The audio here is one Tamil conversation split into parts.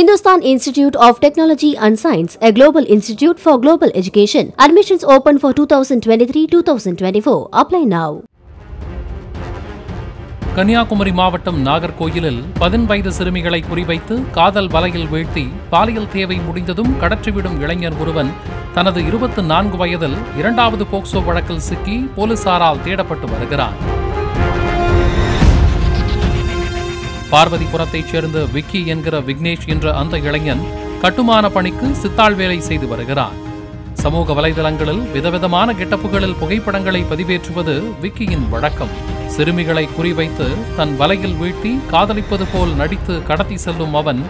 Hindustan Institute of Technology and Science, a global institute for global education. Admissions open for 2023-2024. Apply now. Kanyakumari மாவட்டம் நாகர்கோயிலில் 15 சிறுமிகளை குறிவைத்து காதல் வலையில் வீழ்த்தி பாலியல் தேவை முடிந்ததும் கடற்றிவிடும் இளைஞர் ஒருவன் தனது 24 வயதில் இரண்டாவது போக்சோ வழக்கில் சிக்கி போலீசாரால் தேடப்பட்டு வருகிறார். பார்வதிபுரத்தைச் சேர்ந்த விக்கி என்கிற விக்னேஷ் என்ற அந்த இளைஞன் கட்டுமான பணிக்கு சித்தாள் வேலை செய்து வருகிறார். சமூக வலைதளங்களில் விதவிதமான கெட்டப்புகளில் புகைப்படங்களை பதிவேற்றுவது விக்கியின் வழக்கம். சிறுமிகளை குறிவைத்து தன் வலையில் வீழ்த்தி காதலிப்பது போல் நடித்து கடத்தி செல்லும் அவன்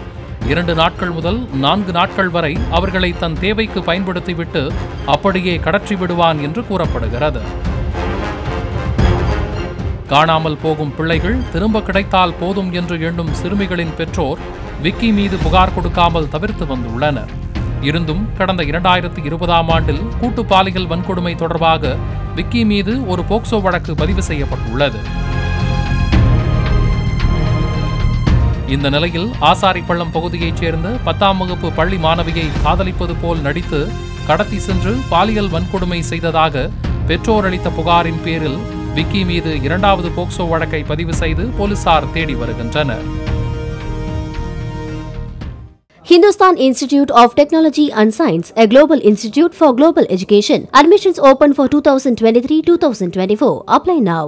2 நாட்கள் முதல் 4 நாட்கள் வரை அவர்களை தன் தேவைக்கு பயன்படுத்திவிட்டு அப்படியே கடற்றி விடுவான் என்று கூறப்படுகிறது. காணாமல் போகும் பிள்ளைகள் திரும்ப கிடைத்தால் போதும் என்று எண்ணும் சிறுமிகளின் பெற்றோர் விக்கி மீது புகார் கொடுக்காமல் தவிர்த்து வந்துள்ளனர். இருந்தும் கடந்த 2020ஆம் ஆண்டில் கூட்டு பாலியல் வன்கொடுமை தொடர்பாக விக்கி மீது ஒரு போக்சோ வழக்கு பதிவு செய்யப்பட்டுள்ளது. இந்த நிலையில் ஆசாரிப்பள்ளம் பகுதியைச் சேர்ந்த 10ஆம் வகுப்பு பள்ளி மாணவியை காதலிப்பது போல் நடித்து கடத்தி சென்று பாலியல் வன்கொடுமை செய்ததாக பெற்றோர் அளித்த புகாரின் பேரில் விக்கி மீது 2வது போக்சோ வழக்கை பதிவு செய்து போலீசார் தேடி வருகின்றனர். Hindustan Institute of Technology and Science, a global institute for global education. Admissions open for 2023-2024. Apply now.